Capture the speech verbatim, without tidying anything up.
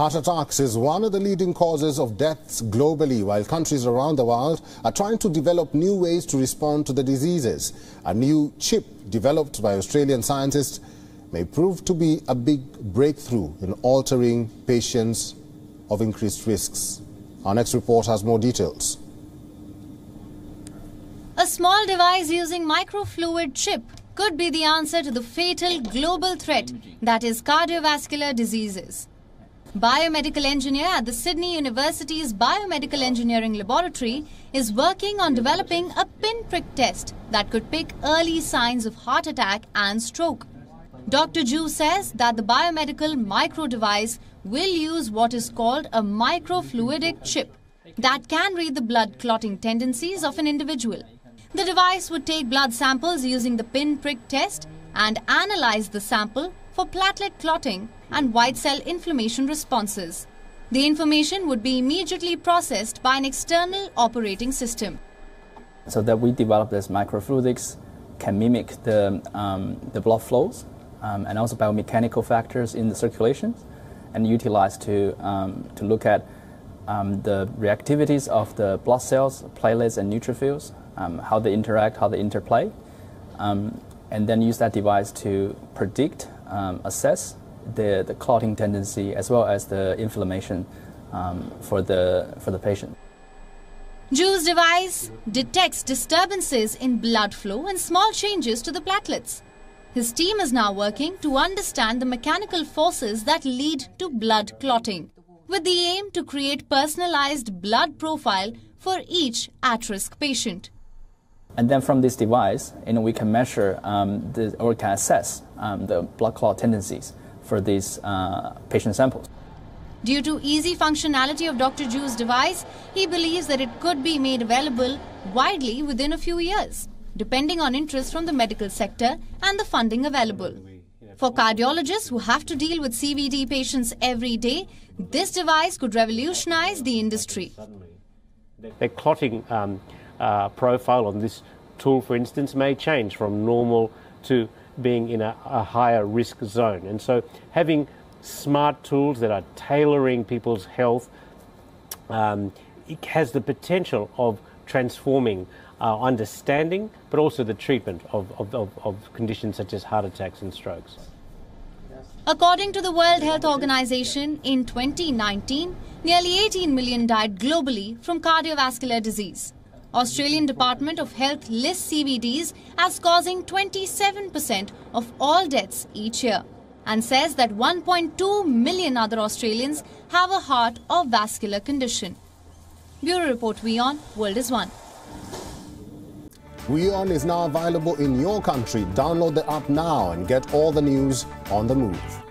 Heart attacks is one of the leading causes of deaths globally, while countries around the world are trying to develop new ways to respond to the diseases. A new chip developed by Australian scientists may prove to be a big breakthrough in altering patients of increased risks. Our next report has more details. A small device using microfluidic chip could be the answer to the fatal global threat that is cardiovascular diseases. Biomedical engineer at the Sydney University's Biomedical Engineering Laboratory is working on developing a pinprick test that could pick early signs of heart attack and stroke. Doctor Ju says that the biomedical micro device will use what is called a microfluidic chip that can read the blood clotting tendencies of an individual. The device would take blood samples using the pinprick test and analyze the sample for platelet clotting and white cell inflammation responses. The information would be immediately processed by an external operating system. So that we develop this microfluidics can mimic the, um, the blood flows um, and also biomechanical factors in the circulation and utilize to, um, to look at um, the reactivities of the blood cells, platelets and neutrophils, um, how they interact, how they interplay, um, and then use that device to predict, um, assess, The, the clotting tendency as well as the inflammation um, for the for the patient. Ju's device detects disturbances in blood flow and small changes to the platelets. His team is now working to understand the mechanical forces that lead to blood clotting, with the aim to create personalized blood profile for each at-risk patient. And then from this device, you know, we can measure um, the, or can assess um, the blood clot tendencies for these uh, patient samples. Due to easy functionality of Doctor Ju's device, he believes that it could be made available widely within a few years, depending on interest from the medical sector and the funding available. For cardiologists who have to deal with C V D patients every day, this device could revolutionize the industry. The clotting um, uh, profile on this tool, for instance, may change from normal to being in a, a higher risk zone, and so having smart tools that are tailoring people's health um, it has the potential of transforming our understanding but also the treatment of, of, of, of conditions such as heart attacks and strokes. According to the World Health Organization, in twenty nineteen nearly eighteen million died globally from cardiovascular disease. Australian Department of Health lists C V Ds as causing twenty-seven percent of all deaths each year and says that one point two million other Australians have a heart or vascular condition. Bureau Report, WION, World is One. WION is now available in your country. Download the app now and get all the news on the move.